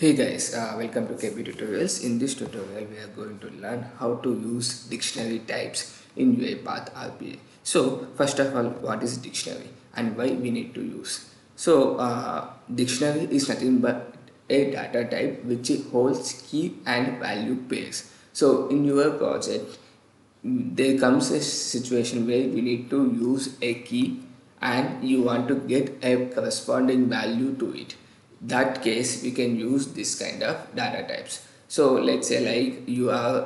Hey guys, welcome to KB Tutorials. In this tutorial, we are going to learn how to use dictionary types in UiPath RPA. So, first of all, what is dictionary and why we need to use? So, dictionary is nothing but a data type which holds key and value pairs. So, in your project, there comes a situation where we need to use a key and you want to get a corresponding value to it. That case we can use this kind of data types. So let's say like you are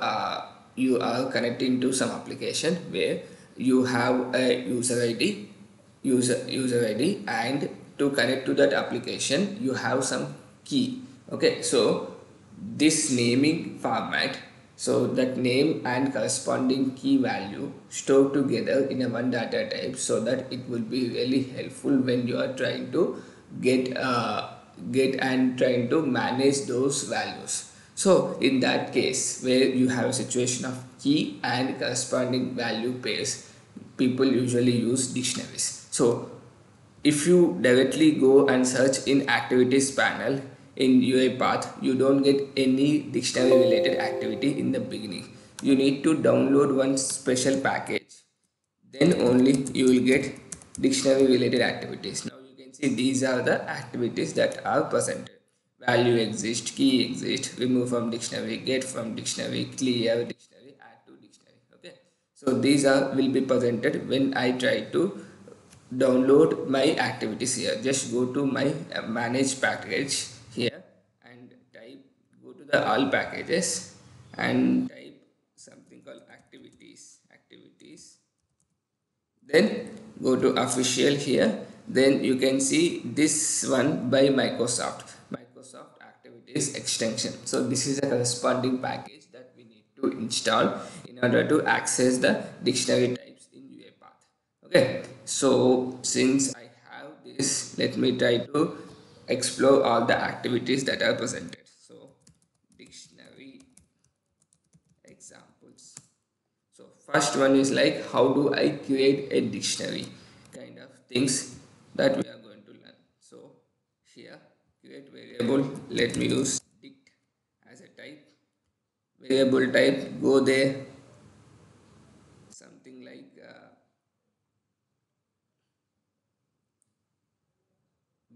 connecting to some application where you have a user ID, and to connect to that application you have some key. Okay, so this naming format, so that name and corresponding key value stored together in a one data type, so that it will be really helpful when you are trying to get and trying to manage those values. So in that case where you have a situation of key and corresponding value pairs, people usually use dictionaries. So if you directly go and search in activities panel in UiPath, you don't get any dictionary related activity in the beginning. You need to download one special package, then only you will get dictionary related activities. Now see, these are the activities that are presented. Value exists, key exists, remove from dictionary, get from dictionary, clear dictionary, add to dictionary. Okay, so these are will be presented when I try to download my activities here. Just go to my manage package here and type, go to the all packages and type something called activities, then go to official here. Then you can see this one by Microsoft activities extension. So this is a corresponding package that we need to install in order to access the dictionary types in UiPath. Okay, so since I have this, let me try to explore all the activities that are presented. So dictionary examples. So first one is like, how do I create a dictionary kind of things that we are going to learn. So here, create variable, let me use dict as a type, variable type, go there, something like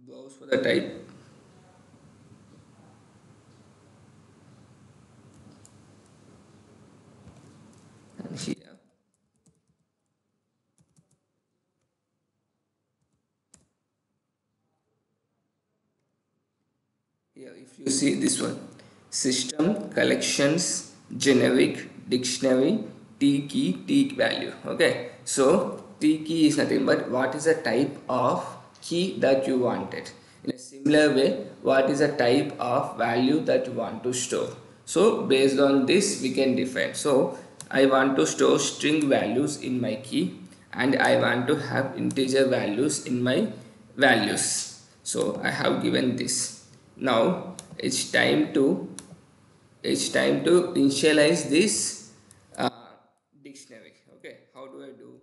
browse for the type, and here if you see this one, system collections generic dictionary t key value. Okay, so t key is nothing but what is the type of key that you wanted. In a similar way, what is the type of value that you want to store. So based on this we can define. So I want to store string values in my key and I want to have integer values in my values. So I have given this. Now it's time to initialize this dictionary. Okay, how do I do?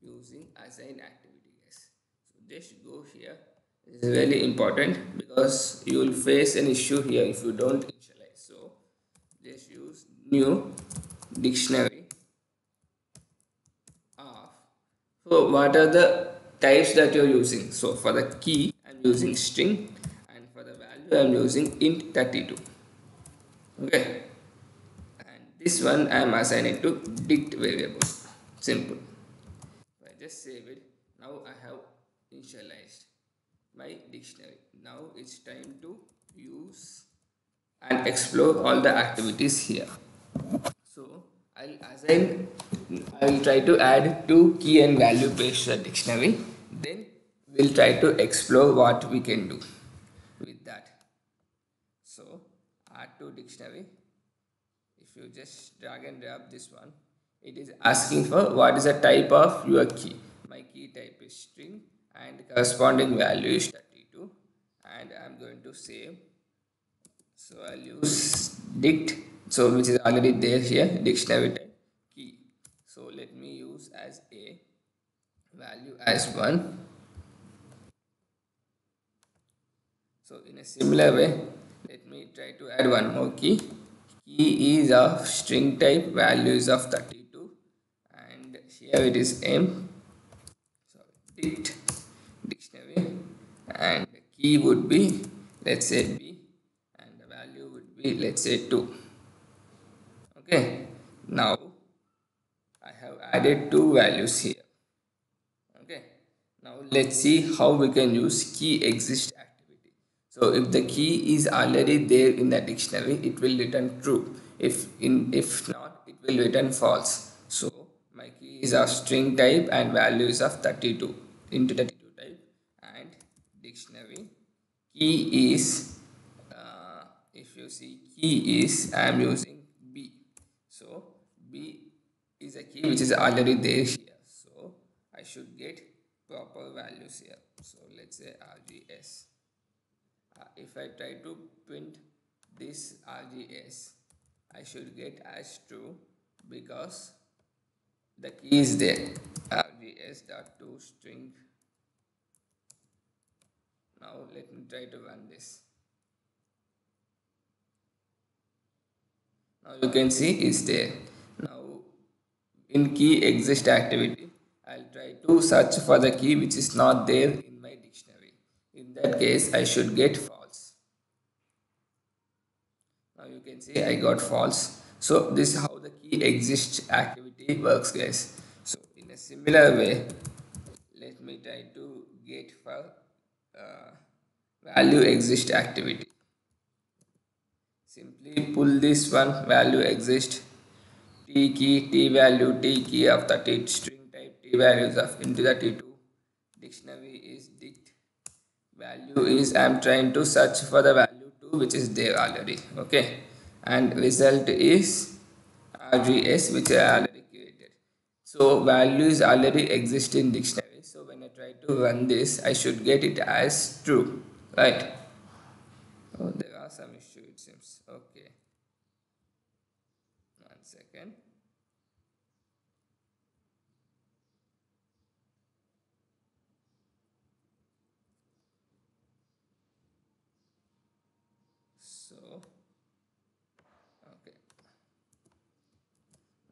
Using assign activity, guys. So just go here. This is really important because you will face an issue here if you don't initialize. So just use new dictionary of. So what are the types that you're using? So for the key, I'm using string. I am using int 32. Okay, and this one I am assigning to dict variable. Simple. I just save it. Now I have initialized my dictionary. Now it's time to use and explore all the activities here. So I will try to add two key and value pairs to the dictionary. Then we'll try to explore what we can do with that. So add to dictionary, if you just drag and drop this one, it is asking for what is the type of your key. My key type is string and corresponding value is 32, and I am going to save. So I will use dict, so which is already there here, dictionary type key. So let me use as a value as 1. So in a similar way, let me try to add one more key. Key is of string type, value is of 32, and here it is m. So dict dictionary, and the key would be, let's say, b, and the value would be, let's say, 2. Okay, now I have added two values here. Okay, now let's see how we can use key exist activity. So if the key is already there in the dictionary, it will return true. If not, it will return false. So my key is of string type and value is of 32 into 32 type, and dictionary key is, if you see, key is, I am using b, so b is a key which is already there here, so I should get proper values here. So let's say RGS. If I try to print this RGS, I should get as true because the key is there, RGS.toString. Now let me try to run this. Now you can see it's there. Now in key exist activity, I'll try to search for the key which is not there in my dictionary. In that case, I should get false. Now you can see I got false. So this is how the key exist activity works, guys. So in a similar way, let me try to get for value exist activity. Simply pull this one, value exist, t key, t value, t key of 32, string type, t values of into 32, dictionary is dict, value is, I am trying to search for the value 2 which is there already, okay, and result is RGS which I already created. So values already exist in dictionary. So when I try to run this, I should get it as true, right? Oh, there are some issues, it seems. Okay, 1 second. So, okay.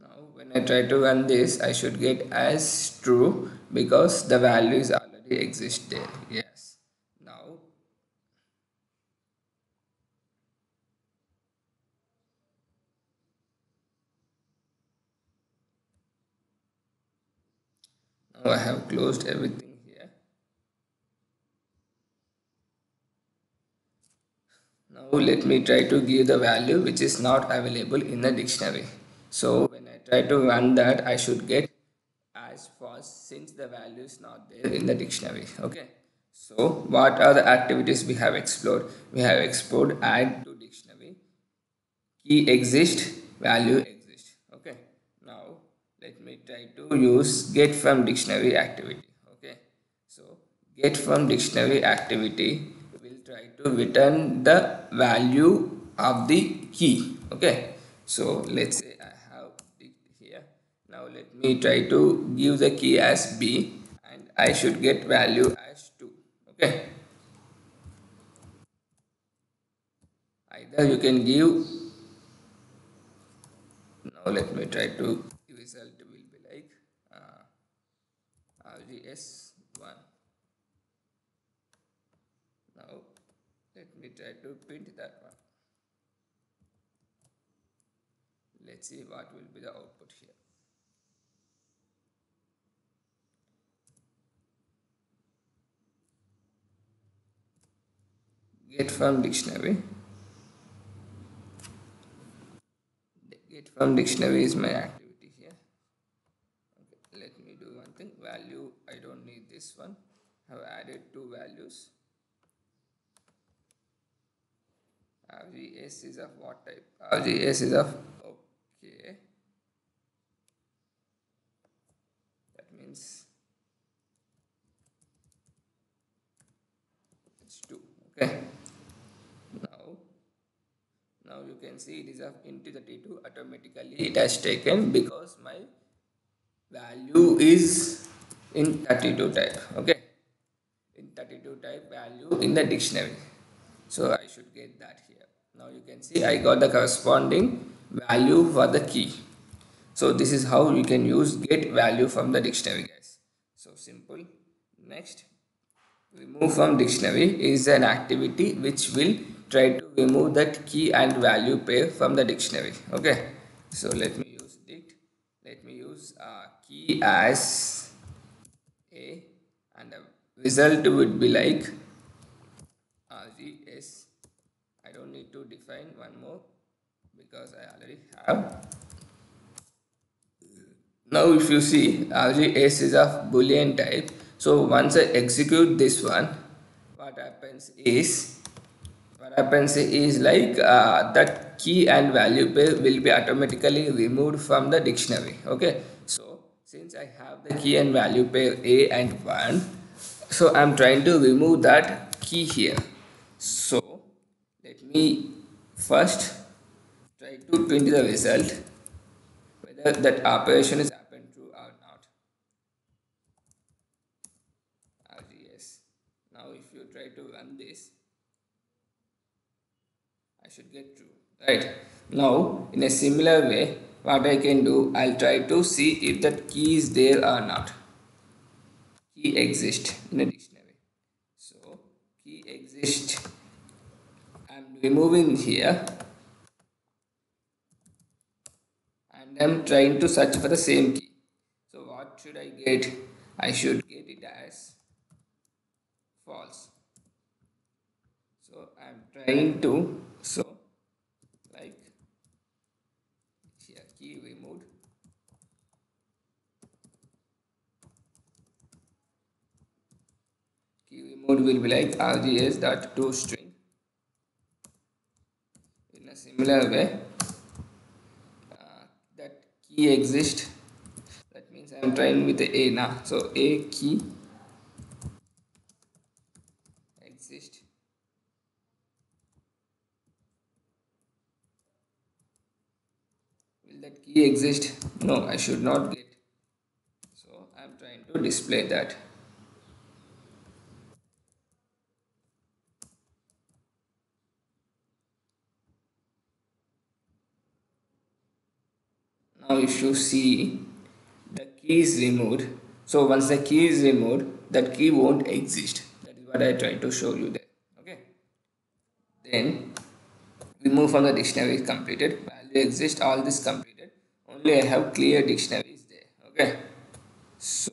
Now when I try to run this, I should get as true, because the values already exist there. Yes. Now I have closed everything here. Now let me try to give the value which is not available in the dictionary. So when I try to run that, I should get as false since the value is not there in the dictionary. Okay, so what are the activities we have explored? We have explored add to dictionary, key exist, value exist. Okay, now let me try to use get from dictionary activity. Okay, so get from dictionary activity will try to return the value of the key. Okay, so let's say let me try to give the key as b, and I should get value as 2. Okay, either you can give, now let me try to, result will be like RGS1. Now let me try to print that one. Let's see what will be the output here. Get from dictionary. Get from dictionary is my activity here. Okay, let me do one thing. Value, I don't need this one. I have added two values. RGS is of what type? RGS is of, okay. That means it's 2. Okay. Now you can see it is of into 32. Automatically it has taken because my value is in 32 type. Okay, in 32 type value in the dictionary. So I should get that here. Now you can see I got the corresponding value for the key. So this is how you can use get value from the dictionary, guys. So simple. Next, remove from dictionary is an activity which will try to remove that key and value pair from the dictionary. Okay, so let me use dict. Let me use key as a, and the result would be like RGS. I don't need to define one more because I already have. Now if you see, RGS is of boolean type. So once I execute this one, what happens is like that key and value pair will be automatically removed from the dictionary. Okay, so since I have the key and value pair a and 1, so I'm trying to remove that key here. So let me first try to print the result whether that operation is happened true or not. Yes. Now if you try to run this, I should get true, right? Now in a similar way, what I can do, I'll try to see if that key is there or not. Key exists in a dictionary. So key exists, I'm removing here, and I'm trying to search for the same key. So what should I get? I should get it as false. So I'm trying to, so like here, key removed. Key removed will be like RGS.toString. In a similar way, that key exists. That means I'm trying with the A now. So A key exists. That key exists? No, I should not get. So I'm trying to display that. Now if you see, the key is removed. So once the key is removed, that key won't exist. That is what I try to show you there. Okay. Then remove from the dictionary is completed. Value exists. All this completed. Only I have clear dictionary is there. Okay, so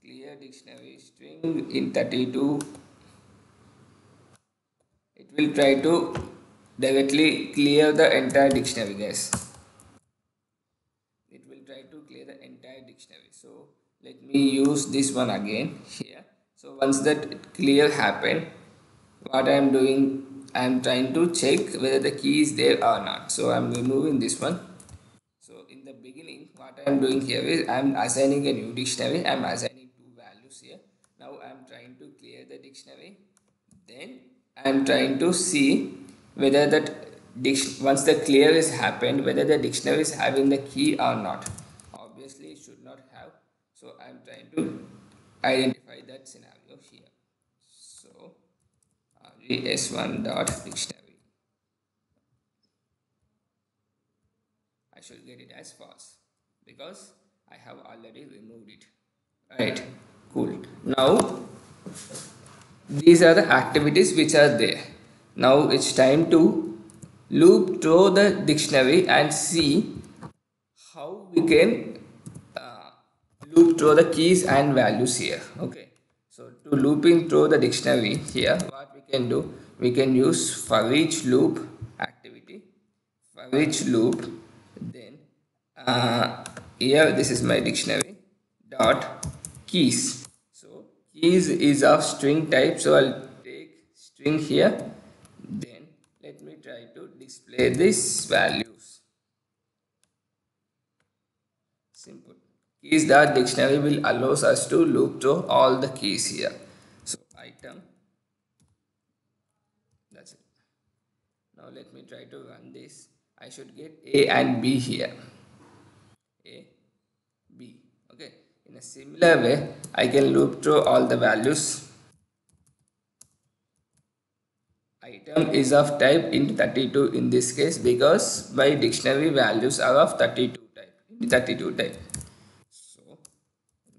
clear dictionary string in 32, it will try to directly clear the entire dictionary, guys. It will try to clear the entire dictionary. So let me use this one again here. So once that clear happened, what I am doing, I am trying to check whether the key is there or not. So I am removing this one. Beginning, what I am doing here is I am assigning a new dictionary. I am assigning two values here. Now I am trying to clear the dictionary. Then I am trying to see whether that once the clear is happened, whether the dictionary is having the key or not. Obviously, it should not have. So I am trying to identify that scenario here. So RGS1 dot dictionary. Should get it as false because I have already removed it. Right, cool. Now these are the activities which are there. Now it's time to loop through the dictionary and see how we can loop through the keys and values here. Okay, so to looping through the dictionary here, what we can do, we can use for each loop activity. For each loop, then here this is my dictionary dot keys. So keys is of string type, so I'll take string here. Then let me try to display this values. Simple. Keys dot dictionary will allows us to loop through all the keys here. So item, that's it. Now let me try to run this. I should get A and B here. A, B. Okay. In a similar way, I can loop through all the values. Item term is of type int 32 in this case, because by dictionary values are of 32 type. So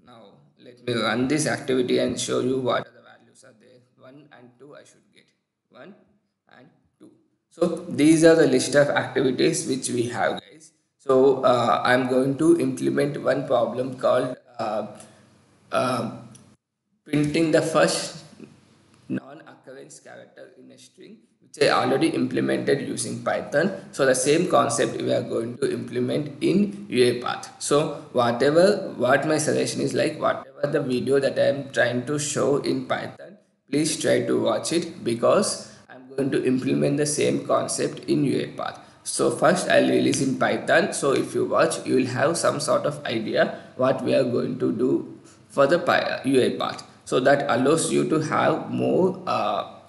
now let me run this activity and show you what the values are there. 1 and 2 I should get. 1 and 2. So these are the list of activities which we have, guys. So I'm going to implement one problem called printing the first non-occurrence character in a string, which I already implemented using Python. So the same concept we are going to implement in UiPath. So what my suggestion is, like, whatever the video that I am trying to show in Python, please try to watch it, because I'm going to implement the same concept in UiPath. So first I'll release in Python. So if you watch, you will have some sort of idea what we are going to do for the UiPath. So that allows you to have more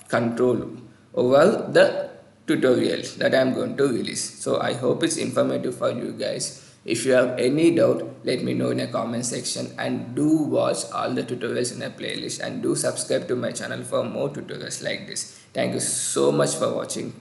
control over the tutorial that I am going to release. So I hope it's informative for you guys. If you have any doubt, let me know in a comment section, and do watch all the tutorials in a playlist, and do subscribe to my channel for more tutorials like this. Thank you so much for watching.